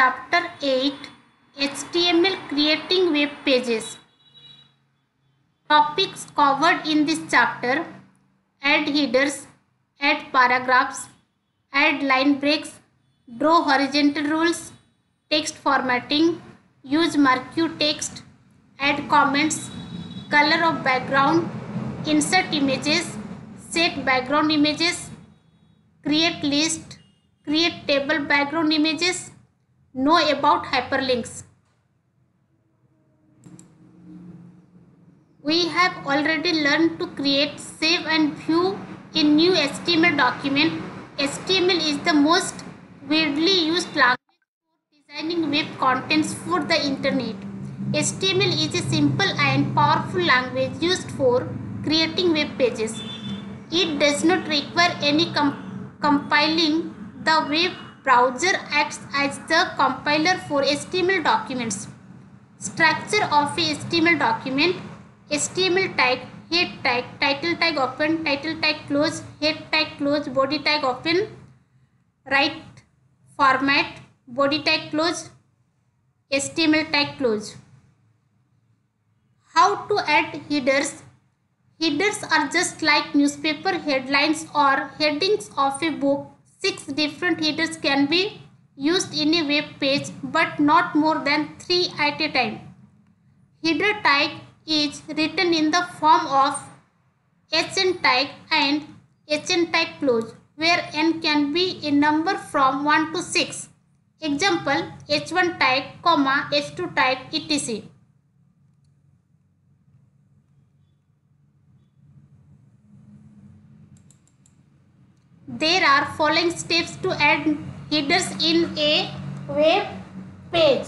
Chapter 8 HTML Creating Web Pages. Topics covered in this chapter: add headers, add paragraphs, add line breaks, draw horizontal rules, text formatting, use marquee text, add comments, color of background, insert images, set background images, create list, create table background images, know about hyperlinks. We have already learned to create, save and view a new HTML document. HTML is the most widely used language for designing web contents for the internet. HTML is a simple and powerful language used for creating web pages. It does not require any compiling. The web browser acts as the compiler for HTML documents. Structure of a HTML document: HTML tag, head tag, title tag open, title tag close, head tag close, body tag open, right format, body tag close, HTML tag close. How to add headers? Headers are just like newspaper headlines or headings of a book. 6 different headers can be used in a web page, but not more than 3 at a time. Header tag is written in the form of HN tag and HN tag close, where N can be a number from 1 to 6. Example: H1 tag, H2 tag, etc. There are following steps to add headers in a web page.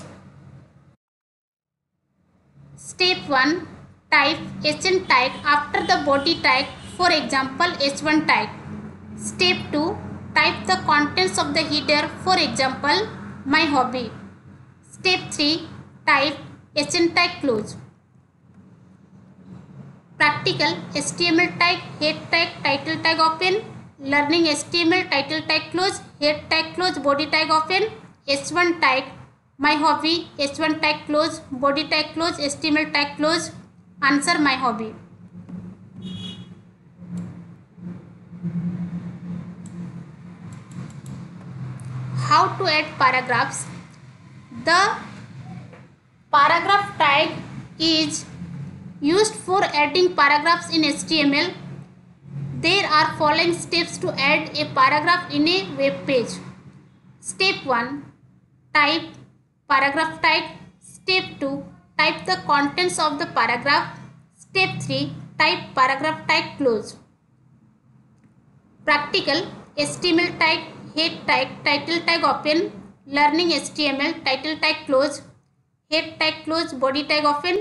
Step 1. Type HN tag after the body tag, for example H1 tag. Step 2. Type the contents of the header, for example my hobby. Step 3. Type HN tag close. Practical: HTML tag, head tag, title tag open, learning HTML, title tag close, head tag close, body tag open, H1 tag, my hobby, H1 tag close, body tag close, HTML tag close, answer my hobby. How to add paragraphs? The paragraph tag is used for adding paragraphs in HTML. There are following steps to add a paragraph in a web page. Step 1. Type paragraph type. Step 2. Type the contents of the paragraph. Step 3. Type paragraph type close. Practical: HTML tag, head tag, title tag open, learning HTML, title tag close, head tag close, body tag open,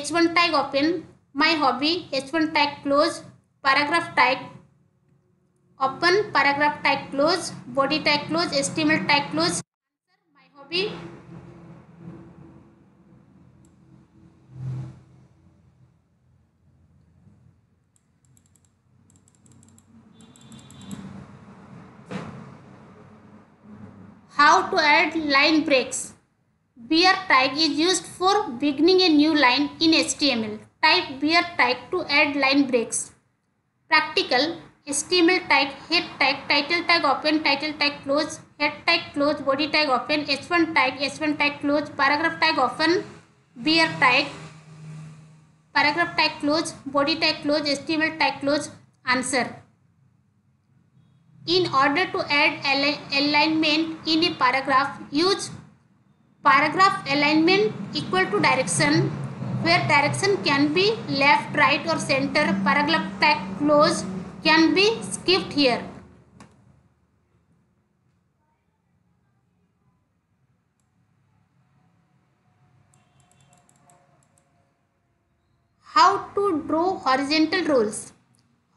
H1 tag open, my hobby, H1 tag close, paragraph tag open, paragraph tag close, body tag close, HTML tag close, answer my hobby. How to add line breaks? BR tag is used for beginning a new line in HTML. Type BR tag to add line breaks. Practical: HTML tag, head tag, title tag open, title tag close, head tag close, body tag open, H1 tag, H1 tag close, paragraph tag open, BR tag, paragraph tag close, body tag close, HTML tag close, answer. In order to add alignment in a paragraph, use paragraph alignment equal to direction, where direction can be left, right or center. Paragraph tag close can be skipped here. How to draw horizontal rules?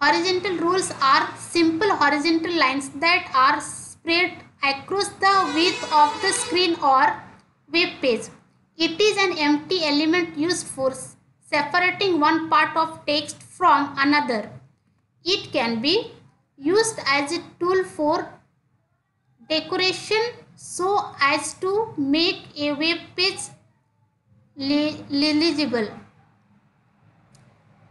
Horizontal rules are simple horizontal lines that are spread across the width of the screen or web page. It is an empty element used for separating one part of text from another. It can be used as a tool for decoration so as to make a web page legible.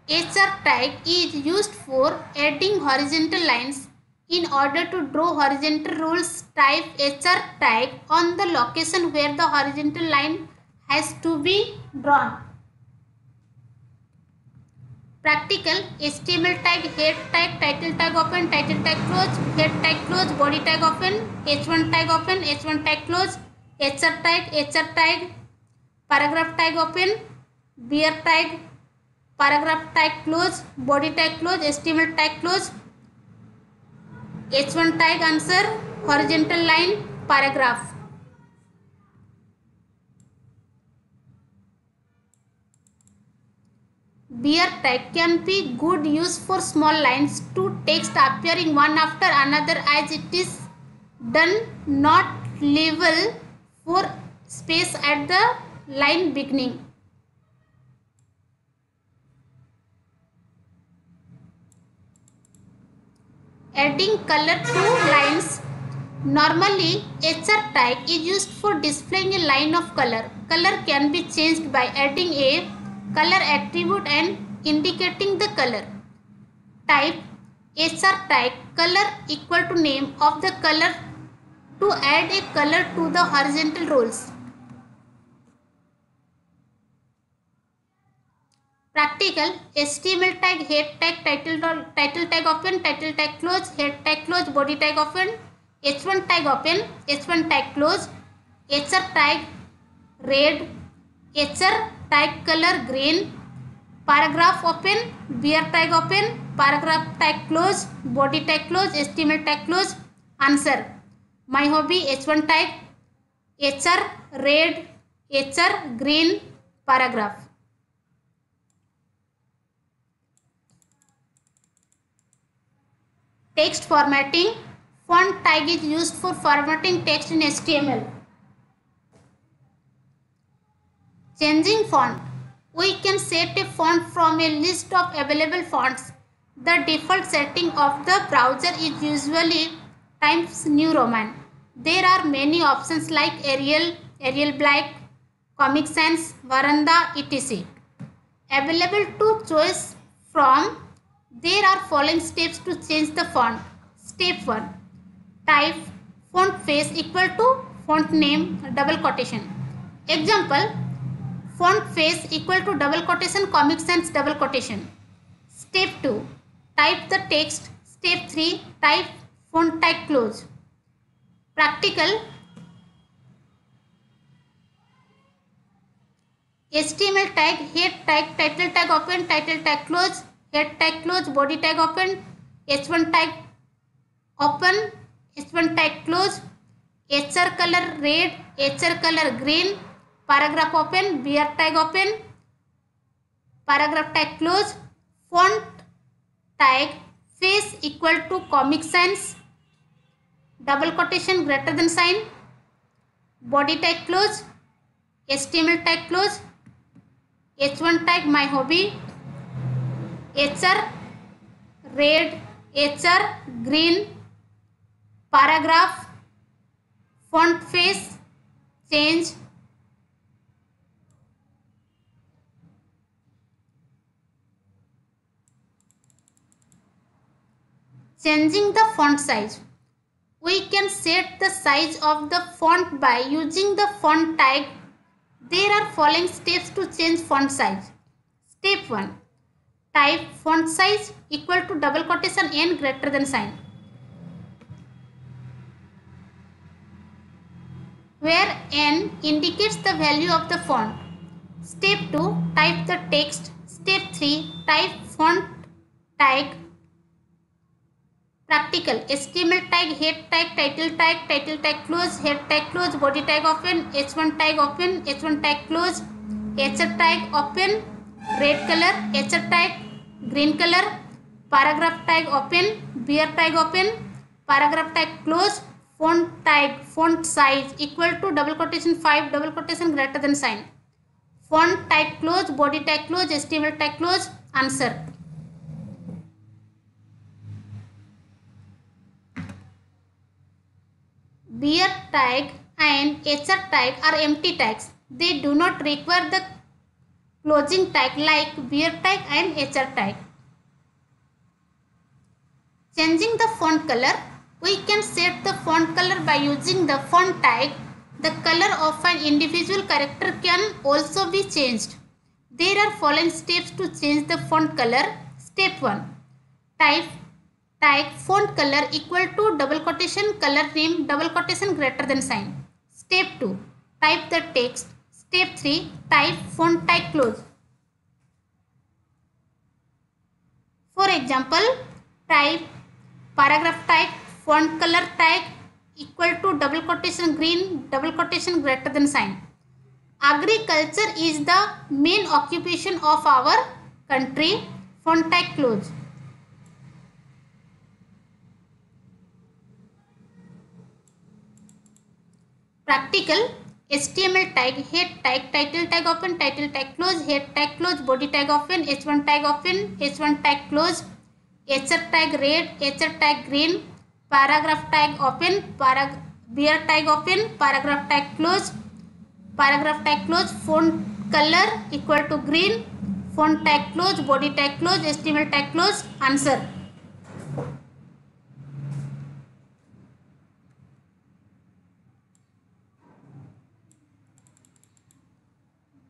HR type is used for adding horizontal lines in order to draw horizontal rules. Type HR type on the location where the horizontal line has to be drawn. Practical HTML tag, head tag, title tag open, title tag close, head tag close, body tag open, h1 tag open, h1 tag close, hr tag, paragraph tag open, bear tag, paragraph tag close, body tag close, HTML tag close, h1 tag answer, horizontal line, paragraph. Bear tag can be good use for small lines to text appearing one after another, as it is done not level for space at the line beginning. Adding color to lines. Normally, HR tag is used for displaying a line of color. Color can be changed by adding a color attribute and indicating the color. Type HR type color equal to name of the color to add a color to the horizontal rules. Practical HTML tag, head tag, title tag open, title tag close, head tag close, body tag open, h1 tag open, h1 tag close, HR tag red, HR tag color green, paragraph open, bear tag open, paragraph tag close, body tag close, HTML tag close. Answer. My hobby h1 tag, HR red, HR green, paragraph. Text formatting. Font tag is used for formatting text in HTML. Changing font. We can set a font from a list of available fonts. The default setting of the browser is usually Times New Roman. There are many options like Arial, Arial Black, Comic Sans, Varanda, etc. Available to choose from. There are following steps to change the font. Step 1. Type font face equal to font name double quotation. Example. Font face equal to double quotation Comic Sans double quotation. Step 2. Type the text. Step 3. Type font tag close. Practical. HTML tag, head tag, title tag open, title tag close, head tag close, body tag open, h1 tag open, h1 tag close, hr color red, hr color green, paragraph open, bear tag open, paragraph tag close, font tag face equal to Comic Sans, double quotation greater than sign, body tag close, HTML tag close, h1 tag my hobby, HR red, HR green, paragraph, font face, change. Changing the font size. We can set the size of the font by using the font tag. There are following steps to change font size. Step 1. Type font size equal to double quotation n greater than sign, where n indicates the value of the font. Step 2. Type the text. Step 3. Type font tag. Practical HTML tag, head tag, title tag close, head tag close, body tag open, h1 tag open, h1 tag close, hr tag open, red color, hr tag green color, paragraph tag open, bear tag open, paragraph tag close, font tag, font size equal to double quotation 5 double quotation greater than sign, font tag close, body tag close, HTML tag close. Answer. Bear tag and HR tag are empty tags. They do not require the closing tag like bear tag and HR tag. Changing the font color. We can set the font color by using the font tag. The color of an individual character can also be changed. There are following steps to change the font color. Step 1. Type font color equal to double quotation color name double quotation greater than sign. Step 2. Type the text. Step 3. Type font tag close. For example, type paragraph type font color tag equal to double quotation green double quotation greater than sign. Agriculture is the main occupation of our country. Font tag close. Practical HTML tag, head tag, title tag open, title tag close, head tag close, body tag open, h1 tag open, h1 tag close, hr tag red, hr tag green, paragraph tag open, bear tag open, paragraph tag close, paragraph tag close, font color equal to green, font tag close, body tag close, HTML tag close. Answer.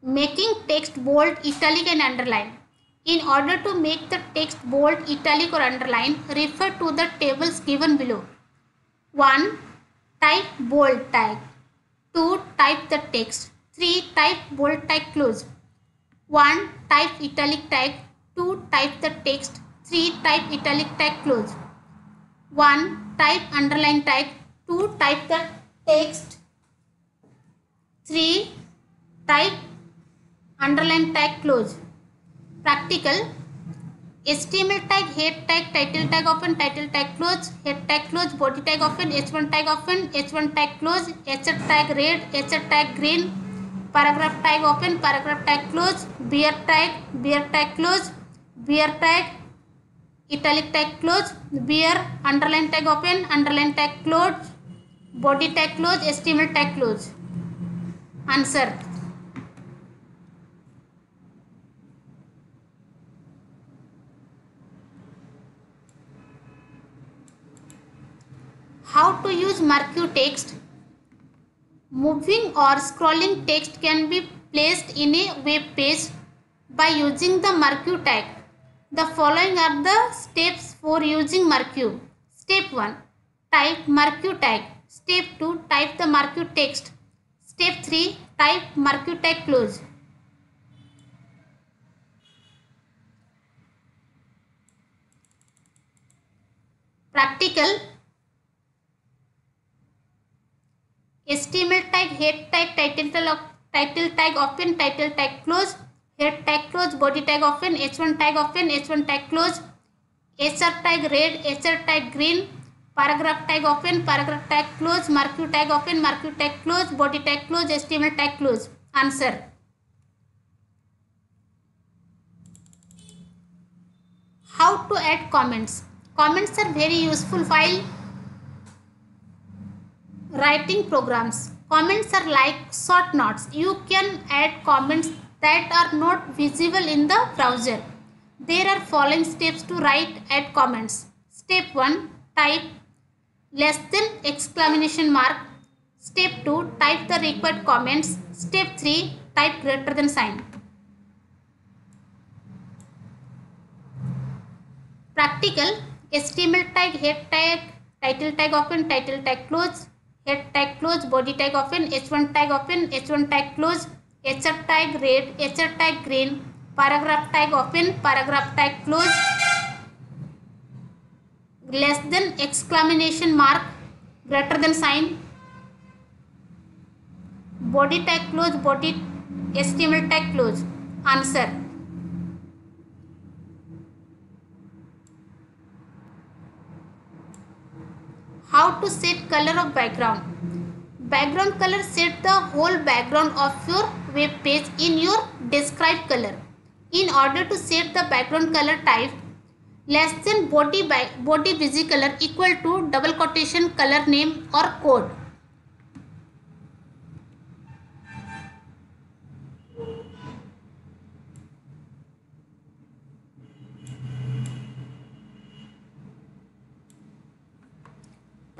Making text bold, italic and underline. In order to make the text bold, italic or underline, refer to the tables given below. 1. Type bold tag. 2. Type the text. 3. Type bold tag close. 1. Type italic tag. 2. Type the text. 3. Type italic tag close. 1. Type underline tag. 2. Type the text. 3. Type underline tag close. Practical HTML tag, head tag, title tag open, title tag close, head tag close, body tag open, h1 tag open, h1 tag close, hr tag red, hr tag green, paragraph tag open, paragraph tag close, bear tag close, bear tag italic tag close, bear underline tag open, underline tag close, body tag close, HTML tag close. Answer. How to use marquee text. Moving or scrolling text can be placed in a web page by using the marquee tag. The following are the steps for using marquee. Step 1. Type marquee tag. Step 2. Type the marquee text. Step 3. Type marquee tag close. Practical HTML tag, head tag, title tag open, title tag close, head tag close, body tag open, h1 tag open, h1 tag close, hr tag red, hr tag green, paragraph tag open, paragraph tag close, marquee tag open, marquee tag close, body tag close, HTML tag close. Answer. How to add comments. Comments are very useful while writing programs. Comments are like short notes. You can add comments that are not visible in the browser. There are following steps to write add comments. Step 1. Type <!! Step 2. Type the required comments. Step 3. Type <!! Practical HTML tag, head tag, title tag open, title tag close, head tag close, body tag open, h1 tag open, h1 tag close, hr tag red, hr tag green, paragraph tag open, paragraph tag close, <!! !! Body tag close, body HTML tag close. Answer. How to set color of background. Background color, set the whole background of your web page in your described color. In order to set the background color, type <!! body busy color equal to double quotation color name or code.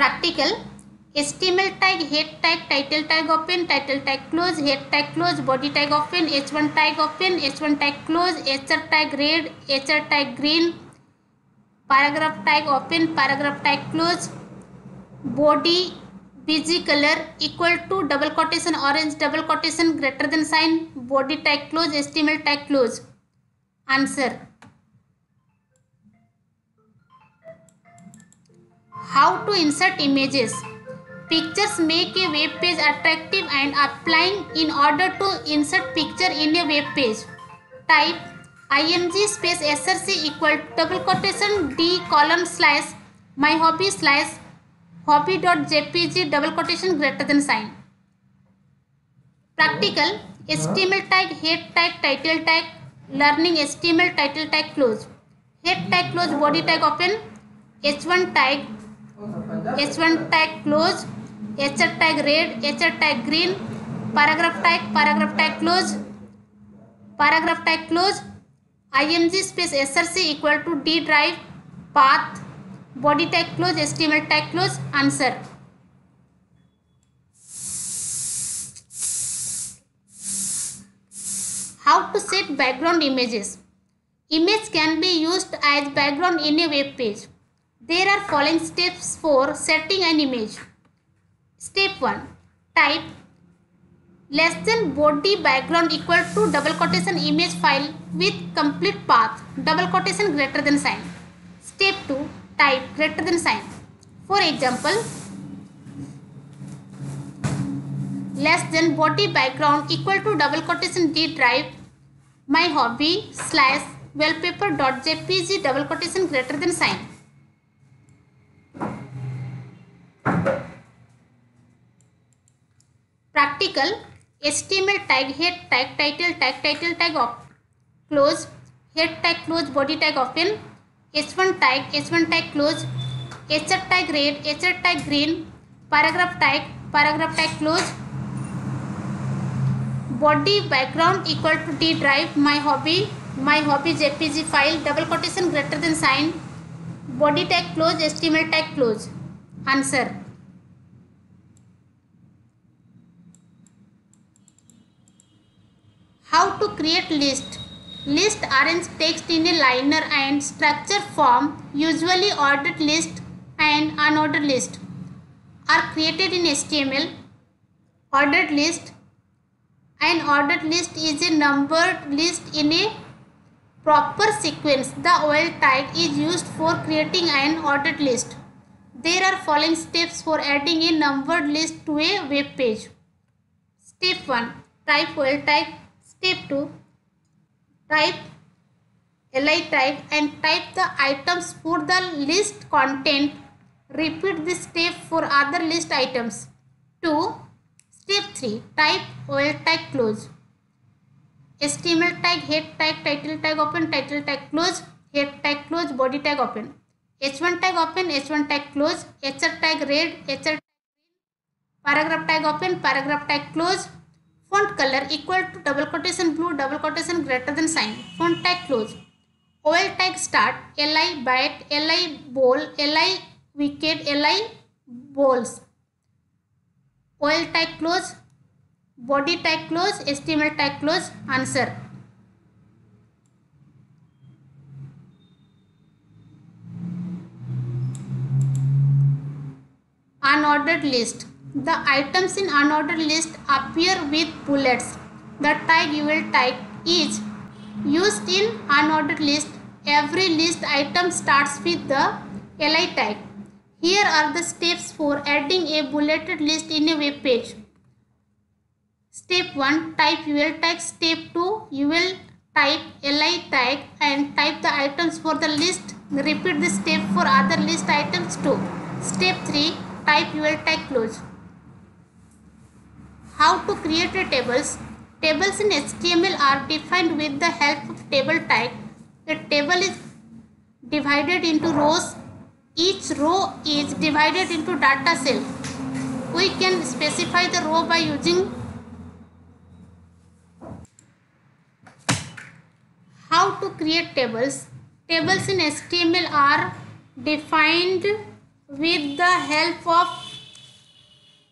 practical HTML tag, head tag, title tag open, title tag close, head tag close, body tag open, h1 tag open, h1 tag close, hr tag red, hr tag green, paragraph tag open, paragraph tag close, body busy color equal to double quotation orange, double quotation greater than sign, body tag close, HTML tag close. Answer. How to insert images. Pictures make a web page attractive and applying. In order to insert picture in a web page, type img space src equal double quotation d colon slash my hobby slash hobby.jpg double quotation greater than sign. Practical HTML tag, head tag, title tag, learning HTML, title tag close, head tag close, body tag open, h1 tag, h1 tag close, hr tag red, hr tag green, paragraph tag, paragraph tag close, paragraph tag close, img space src equal to d drive path, body tag close, HTML tag close. Answer. How to set background images. Image can be used as background in a web page. There are following steps for setting an image. Step 1. Type less than body background equal to double quotation image file with complete path, double quotation greater than sign. Step 2. Type greater than sign. For example, less than body background equal to double quotation d drive my hobby slash wallpaper.jpg double quotation greater than sign. Practical HTML tag, head tag, title tag, title tag off close, head tag close, body tag open, h1 tag close, hr tag red, hr tag green, paragraph tag close, body background equal to d drive my hobby jpg file double quotation greater than sign, body tag close, HTML tag close. Answer. How to create list. List arrange text in a liner and structure form. Usually ordered list and unordered list are created in HTML. Ordered list. An ordered list is a numbered list in a proper sequence. The OL tag is used for creating an ordered list. There are following steps for adding a numbered list to a web page. Step 1. Type OL tag. Step 2. Type LI tag and type the items for the list content. Repeat this step for other list items. 2. Step 3. Type OL tag close, HTML tag, head tag, title tag open, title tag close, head tag close, body tag open, h1 tag open, h1 tag close, hr tag red, hr tag green, paragraph tag open, paragraph tag close, font color equal to double quotation blue, double quotation greater than sign, font tag close, OL tag start, li bat, li ball, li wicket, li balls, OL tag close, body tag close, HTML tag close. Answer. Unordered list. The items in unordered list appear with bullets. The tag UL tag is used in unordered list. Every list item starts with the LI tag. Here are the steps for adding a bulleted list in a web page. Step 1. Type UL tag. Step 2. UL type, LI tag and type the items for the list. Repeat this step for other list items too. Step 3. Type UL tag close. How to create a tables. Tables in HTML are defined with the help of table tag. The table is divided into rows. Each row is divided into data cell. We can specify the row by using how to create tables. Tables in HTML are defined with the help of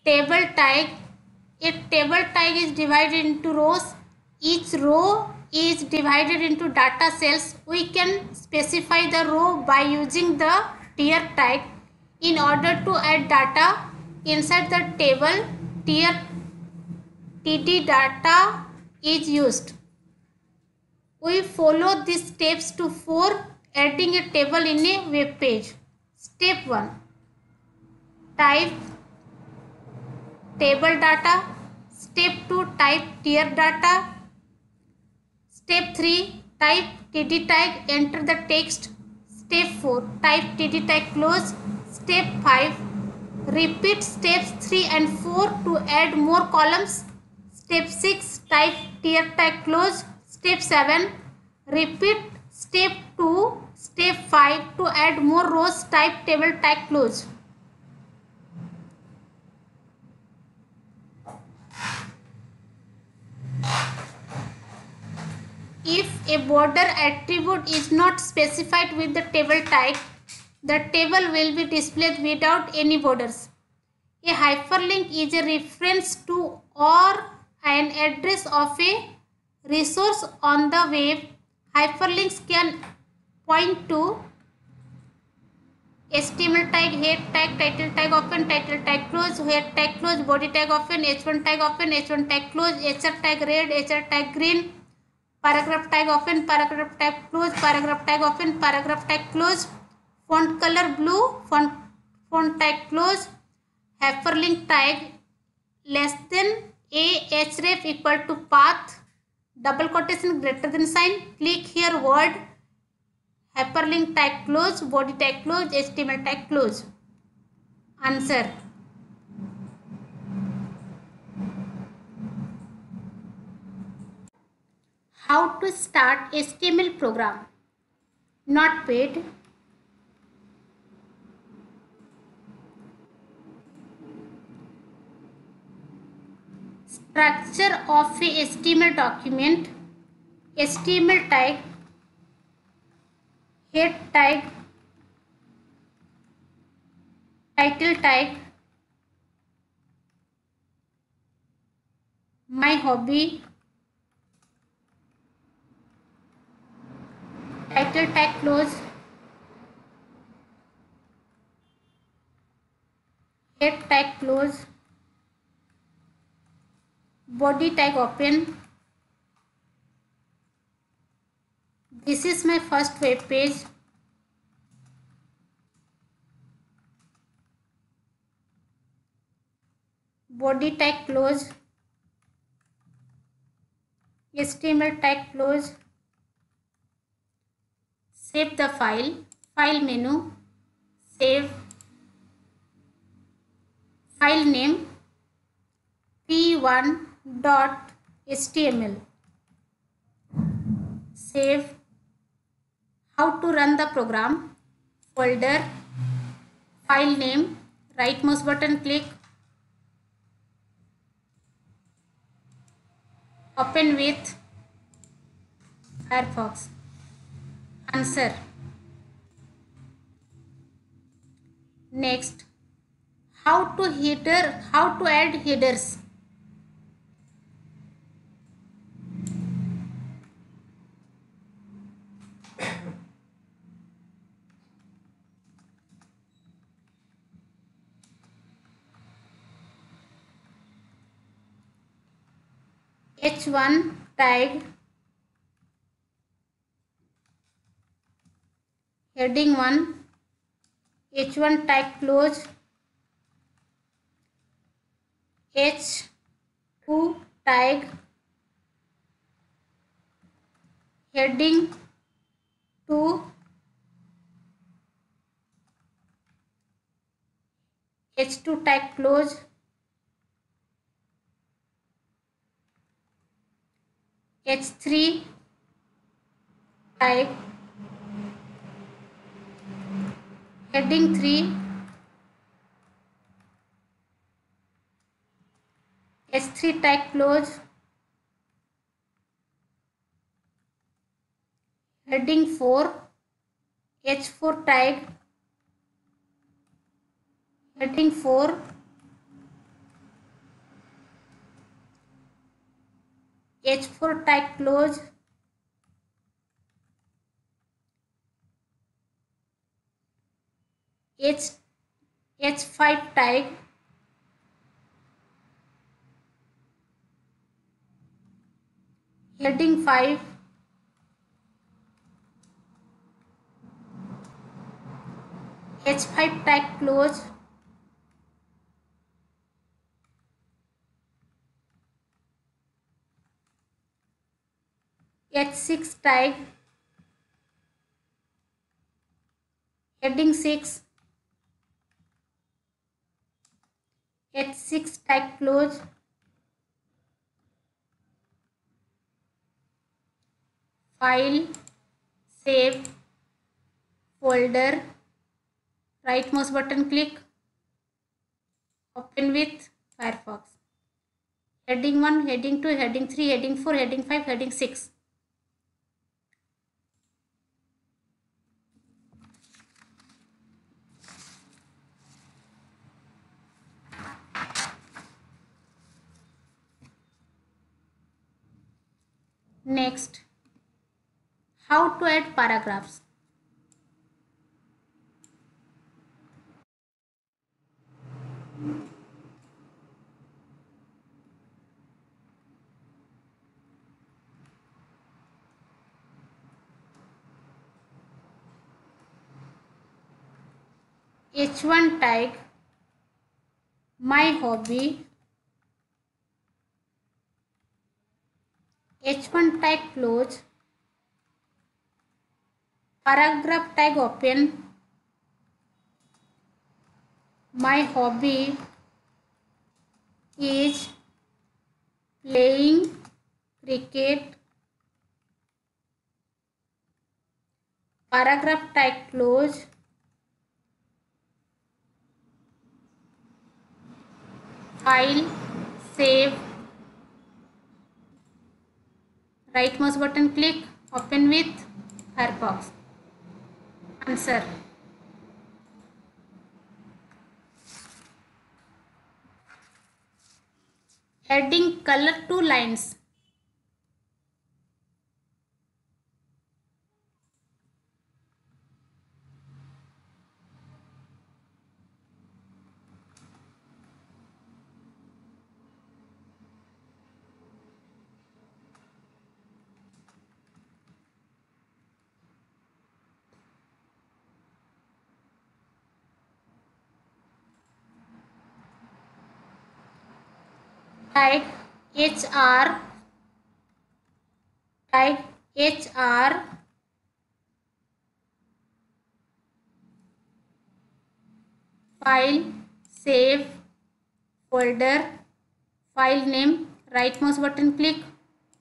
table type. A table type is divided into rows. Each row is divided into data cells. We can specify the row by using the tier type. In order to add data inside the table, tier TD data is used. We follow these steps to for adding a table in a web page. Step 1. Type table data. Step 2. Type tier data. Step 3. Type TD tag. Enter the text. Step 4. Type TD tag. Close. Step 5. Repeat steps 3 and 4 to add more columns. Step 6. Type tier tag. Close. Step 7. Repeat step 2, step 5 to add more rows. Type table tag. Close. If a border attribute is not specified with the table type, the table will be displayed without any borders. A hyperlink is a reference to or an address of a resource on the web. Hyperlinks can point to HTML tag, head tag, title tag open, title tag close, head tag close, body tag open, h1 tag open, h1 tag close, hr tag red, hr tag green, paragraph tag open, paragraph tag close, paragraph tag open, paragraph tag close, font color blue, font tag close, hyperlink tag less than a href equal to path, double quotation greater than sign, click here word, hyperlink tag close, body tag close, HTML tag close. Answer. How to start HTML program? Notepad. Structure of a HTML document. HTML tag, head tag, title tag, my hobby, title tag close, head tag close, body tag open, this is my first web page, body tag close, HTML tag close, save the file, file menu, save, file name, p1.html, save. How to run the program? Folder, file name, right mouse button click, open with Firefox. Answer. Next, how to add headers. H1 tag, heading 1, H1 tag close, H2 tag, heading 2, H2 tag close, H3 tag, heading 3, H3 tag close, heading 4, H4 tag, heading 4 H4 type close, H5 type, heading 5, H5 type close, H6 tag, heading 6, H6 tag close, file, save, folder, right mouse button click, open with Firefox, heading 1, heading 2, heading 3, heading 4, heading 5, heading 6. Next, how to add paragraphs. H1 tag, my hobby, H1 tag close, paragraph tag open, my hobby is playing cricket, paragraph tag close, file, save, right mouse button click, open with Firefox. Answer. Adding color to lines. Type HR, file, save, folder, file name, right mouse button click,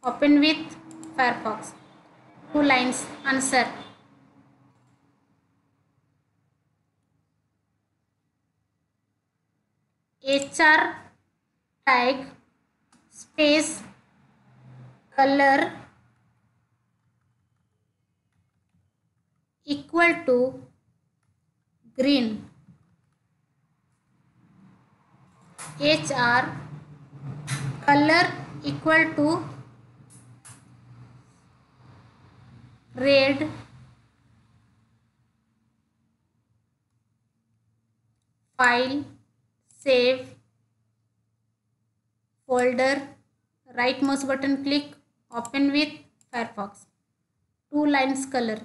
open with Firefox. 2 lines. Answer. HR type space, color equal to green. HR color equal to red, file, save, folder, right mouse button click, open with Firefox. 2 lines color.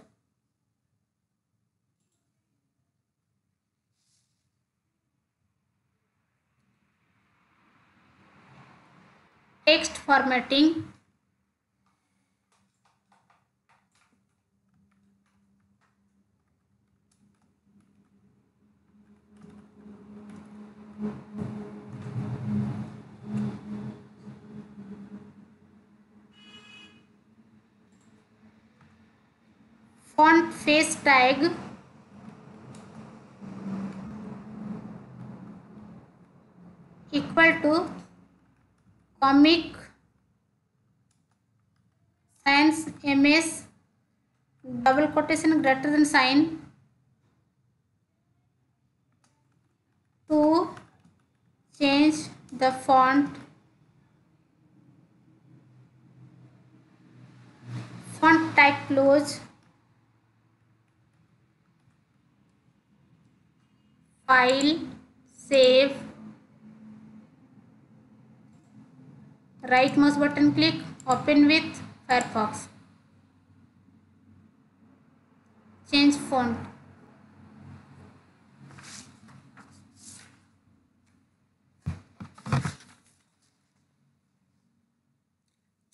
Text formatting. Font face tag, equal to Comic Sans MS double quotation greater than sign to change the font type close file, save, right mouse button click, open with Firefox, change font.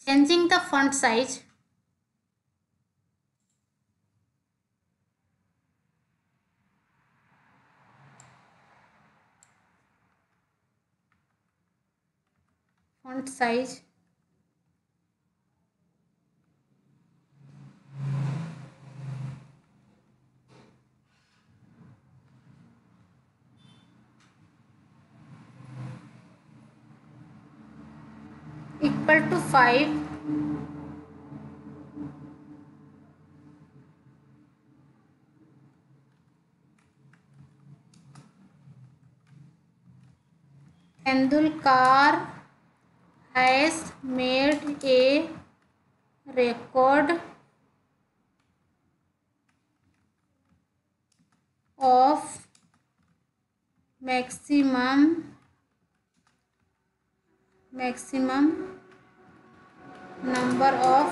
Changing the font size. Font size, equal to 5, Tendulkar has made a record of maximum number of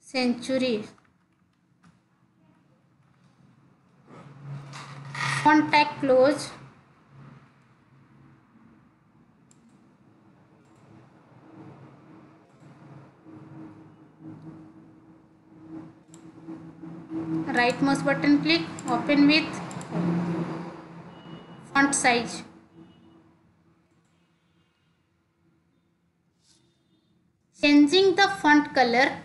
centuries. Contact close. Right mouse button click, open with font size. Changing the font color.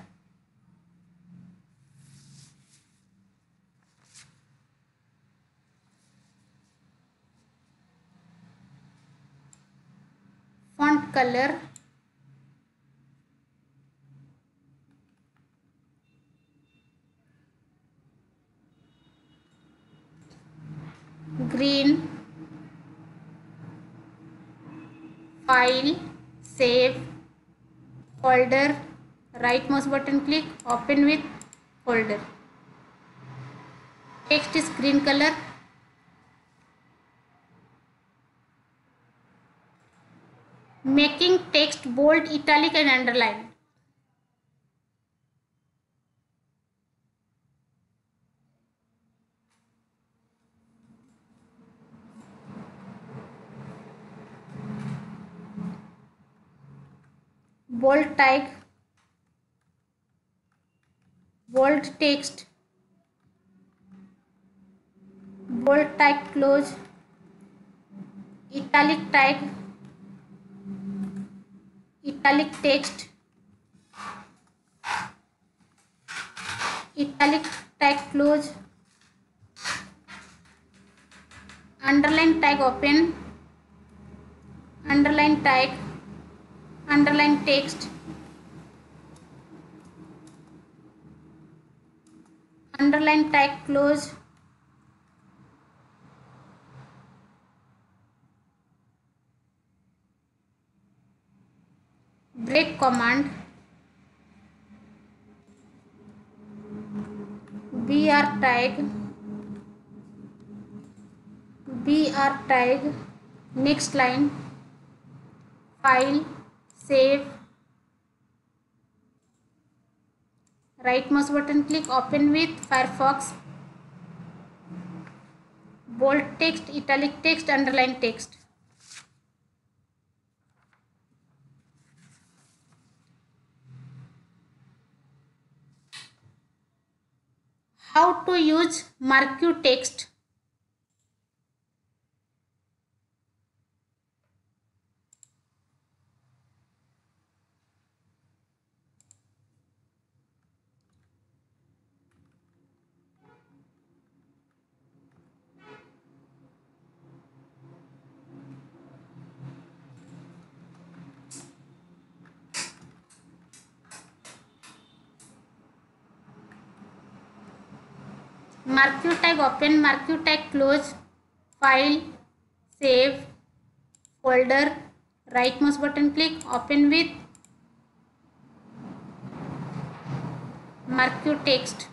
Font color green, file, save, folder, right mouse button click, open with folder. Text is green color. Making text bold, italic and underlined. Bold text, bold type close, italic text, italic tag close, underline tag open, underline tag, underline text, underline tag close, break command, br tag, next line, file, save, right mouse button click, open with Firefox, bold text, italic text, underline text. How to use marquee text. Marquee tag open, marquee tag close, file, save, folder, right mouse button click, open with, marquee text.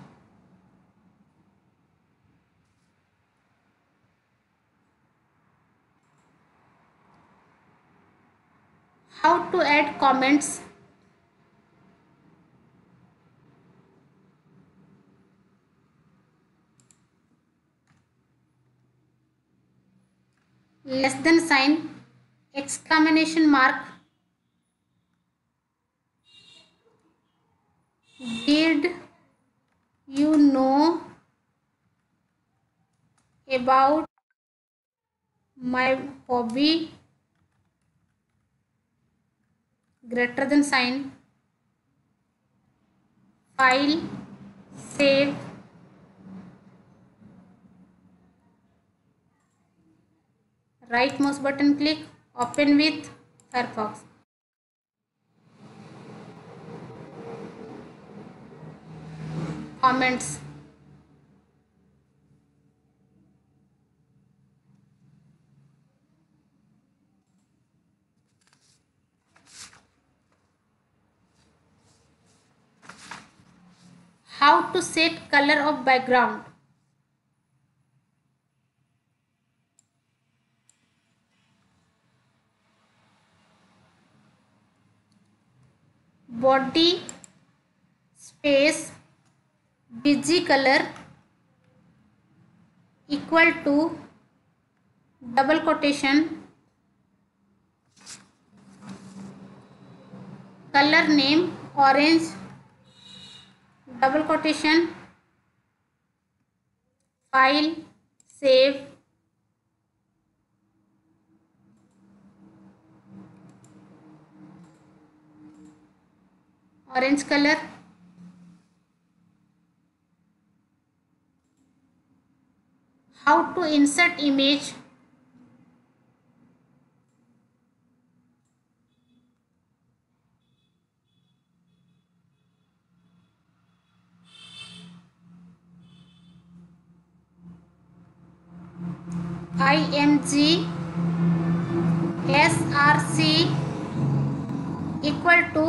How to add comments? Less than sign, exclamation mark, did you know about my hobby, greater than sign, file, save, right mouse button click, open with Firefox. Comments. How to set color of background? Body space busy color equal to double quotation color name orange double quotation file save orange color how to insert image IMG SRC equal to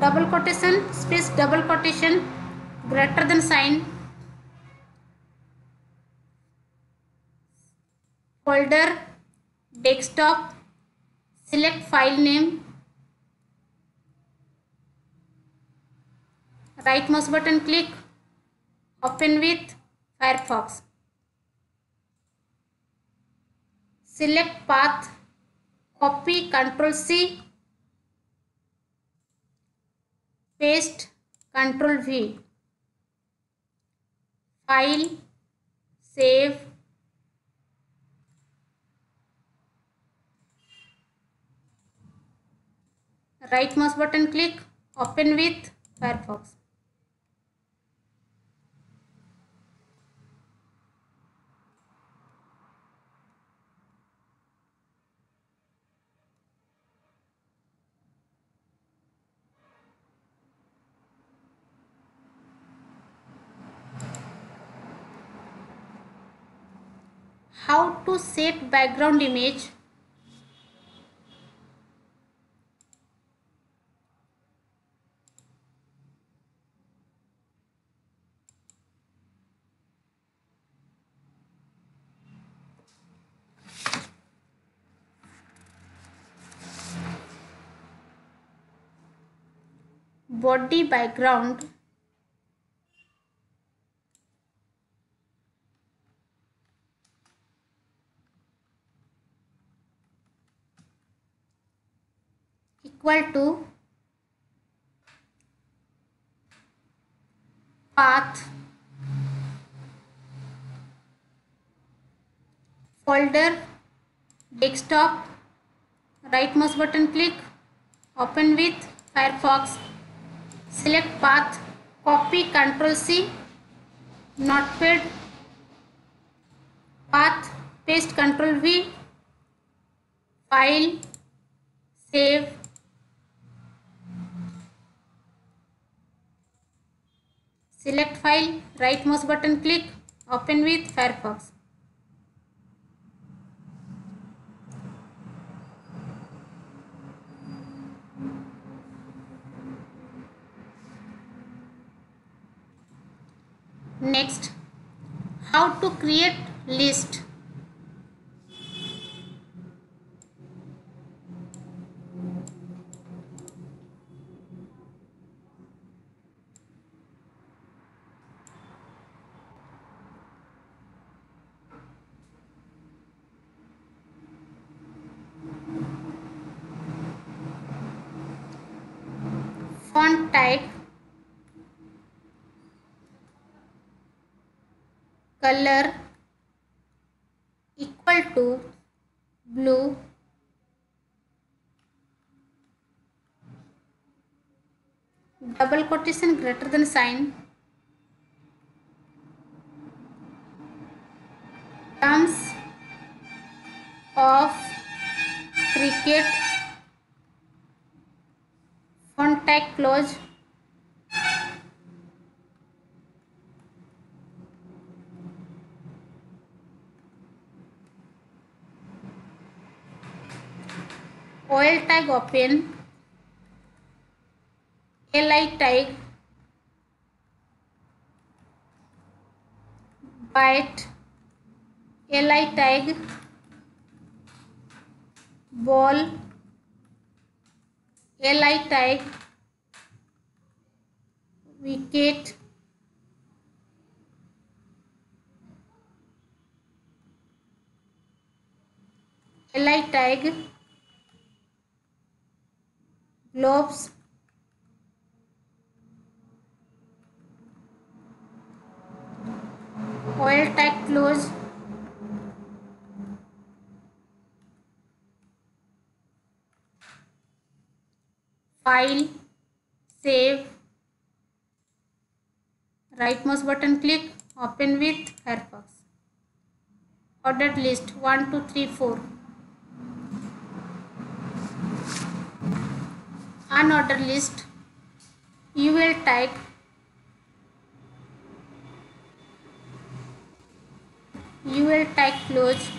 double quotation space double quotation greater than sign folder desktop select file name right mouse button click open with Firefox select path copy Ctrl+C paste Ctrl+V file save right mouse button click open with Firefox How to set background image? Body background. Equal to path folder desktop right mouse button click open with Firefox select path copy Ctrl+C notepad path paste Ctrl+V file save select file, right mouse button click, open with Firefox. Next, how to create list. Font type, color equal to blue, double quotation greater than sign, terms of cricket, font tag close, OL tag open, LI tag, byte, LI tag, ball, LI tag, wicket, LI tag, globes, oil tag close, file, save, right mouse button click, open with Firefox. Ordered list 1, 2, 3, 4. Unordered list, UL tag, close,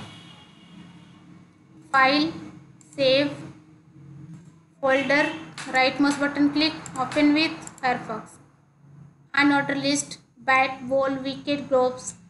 file, save, folder, right mouse button click, open with Firefox. Unordered list, bat, ball, wicket, globes.